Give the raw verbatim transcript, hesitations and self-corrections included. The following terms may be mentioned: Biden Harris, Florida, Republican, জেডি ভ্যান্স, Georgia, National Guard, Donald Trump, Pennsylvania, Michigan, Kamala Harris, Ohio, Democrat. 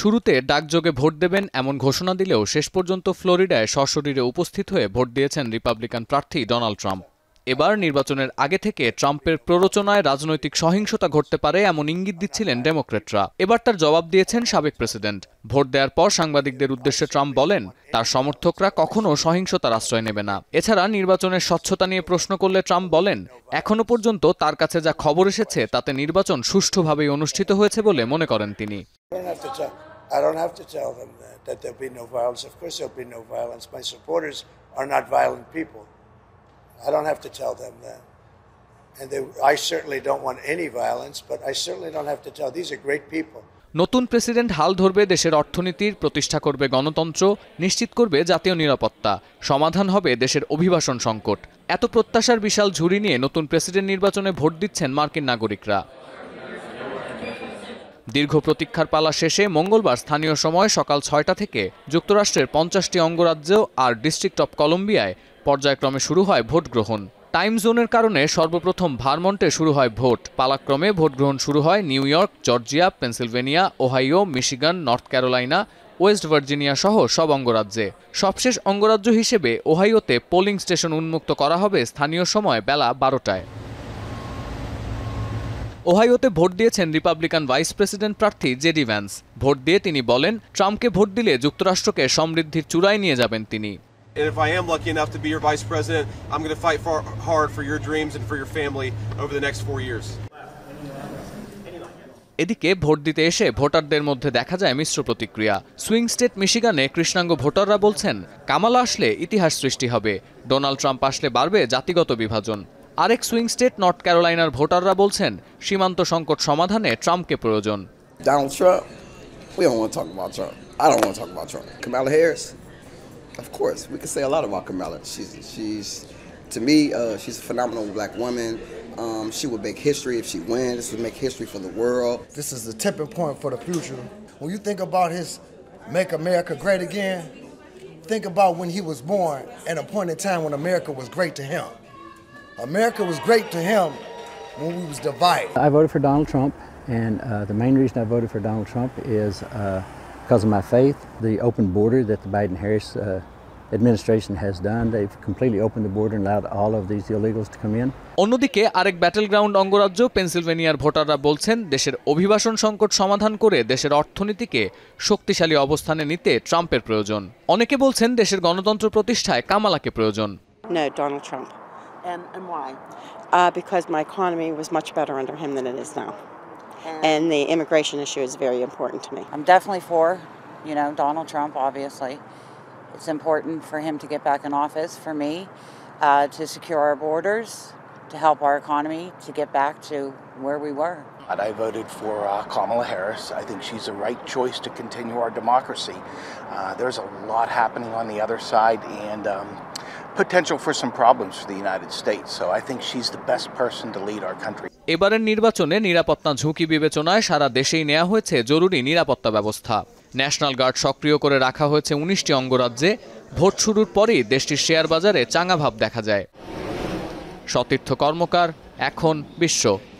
শুরুতে ডাকযোগে ভোট দেবেন এমন ঘোষণা দিলেও শেষ পর্যন্ত ফ্লোরিডায় সশরীরে উপস্থিত হয়ে ভোট দিয়েছেন রিপাবলিকান প্রার্থী ডোনাল্ড ট্রাম্প। এবার নির্বাচনের আগে থেকে ট্রাম্পের প্ররোচনায় রাজনৈতিক সহিংসতা ঘটতে পারে এমন ইঙ্গিত দিচ্ছিলেন ডেমোক্র্যাটরা। এবার তার জবাব দিয়েছেন সাবেক প্রেসিডেন্ট। ভোট দেওয়ার পর সাংবাদিকদের উদ্দেশ্যে ট্রাম্প বলেন, তার সমর্থকরা কখনো সহিংসতার আশ্রয় নেবে না। এছাড়া নির্বাচনের স্বচ্ছতা নিয়ে প্রশ্ন করলে ট্রাম্প বলেন, এখনো পর্যন্ত তার কাছে যা খবর এসেছে তাতে নির্বাচন সুষ্ঠুভাবেই অনুষ্ঠিত হয়েছে বলে মনে করেন তিনি। I don't have to tell them that, that there'll be no violence. Of course there'll be no violence. My supporters are not violent people. I don't have to tell them that. And they, I certainly don't want any violence, but I certainly don't have to tell. These are great people. নতুন president হাল ধরবে দেশের অর্থনীতির, প্রতিষ্ঠা করবে গণতন্ত্র, নিশ্চিত করবে জাতীয় নিরাপত্তা, সমাধান হবে দেশের অভিবাসন সংকট। এত প্রত্যাশার বিশাল ঝুড়ি নিয়ে নতুন প্রেসিডেন্ট নির্বাচনে ভোট দিচ্ছেন মার্কিন নাগরিকরা। দীর্ঘ প্রতীক্ষার পালা শেষে মঙ্গলবার স্থানীয় সময় সকাল ছয়টা থেকে যুক্তরাষ্ট্রের পঞ্চাশটি অঙ্গরাজ্য আর ডিস্ট্রিক্ট অব কলম্বিয়ায় পর্যায়ক্রমে শুরু হয় ভোট গ্রহণ। টাইম জোনের কারণে সর্বপ্রথম ভারমন্টে শুরু হয় ভোট। পালাক্রমে ভোট গ্রহণ শুরু হয় New York, Georgia, Pennsylvania, Ohio, Michigan, North Carolina, West Virginia সহ সব অঙ্গরাজ্যে। সবশেষ অঙ্গরাজ্য হিসেবে ওহাইওতে পোলিং স্টেশন উন্মুক্ত করা হবে স্থানীয় সময় বেলা বারোটায়। ওহাইওতে ভোট দিয়েছেন রিপাবলিকান ভাইস প্রেসিডেন্ট প্রার্থী জেডি ভ্যান্স। ভোট দিয়ে তিনি বলেন, ট্রাম্পকে ভোট দিলে যুক্তরাষ্ট্রকে সমৃদ্ধির চূড়ায় নিয়ে যাবেন তিনি। এদিকে ভোট দিতে এসে ভোটারদের মধ্যে দেখা যায় মিশ্র প্রতিক্রিয়া। সুইং স্টেট মিশিগানে কৃষ্ণাঙ্গ ভোটাররা বলছেন, কামালা আসলে ইতিহাস সৃষ্টি হবে, ডোনাল্ড ট্রাম্প আসলে বাড়বে জাতিগত বিভাজন। আরেক সুইং স্টেট নর্থ ক্যারোলাইনার ভোটাররা বলছেন, সীমান্ত সংকট সমাধানে ট্রাম্পকে প্রয়োজন। Donald Trump, we don't want to talk about Trump. I don't want to talk about Trump. Kamala Harris, of course, we can say a lot about Kamala. She's, she's, to me, uh, she's a phenomenal black woman. Um, she would make history if she wins. This would make history for the world. This is the tipping point for the future. When you think about his "Make America Great Again," think about when he was born and a point in time when America was great to him. America was great to him when we was divided. I voted for Donald Trump, and uh, the main reason I voted for Donald Trump is uh, because of my faith. The open border that the Biden Harris uh, administration has done, they've completely opened the border and allowed all of these illegals to come in. অন্যদিকে আরেক battleground অঙ্গরাজ্য পেনসিলভেনিয়ার ভোটাররা বলছেন, দেশের অভিবাসন সংকট সমাধান করে দেশের অর্থনীতিকে শক্তিশালী অবস্থানে নিতে ট্রাম্পের প্রয়োজন। অনেকে বলছেন দেশের গণতন্ত্র প্রতিষ্ঠায় কামালাকে প্রয়োজন। No, Donald Trump. And, and why? Uh, because my economy was much better under him than it is now. And, and the immigration issue is very important to me. I'm definitely for, you know, Donald Trump, obviously. It's important for him to get back in office, for me, uh, to secure our borders, to help our economy, to get back to where we were. And I voted for uh, Kamala Harris. I think she's the right choice to continue our democracy. Uh, there's a lot happening on the other side, and um, potential for some problems for the United States, so I think she's the best person to lead our country. এবারের নির্বাচনে নিরাপত্তা ঝুঁকি বিবেচনায় সারা দেশেই নেওয়া হয়েছে জরুরি নিরাপত্তা ব্যবস্থা। ন্যাশনাল গার্ড সক্রিয় করে রাখা হয়েছে উনিশটি অঙ্গরাজ্যে। ভোট শুরুর পরেই দেশটির শেয়ার বাজারে চাঙা ভাব দেখা যায়। সতীর্থ কর্মকার, এখন বিশ্ব।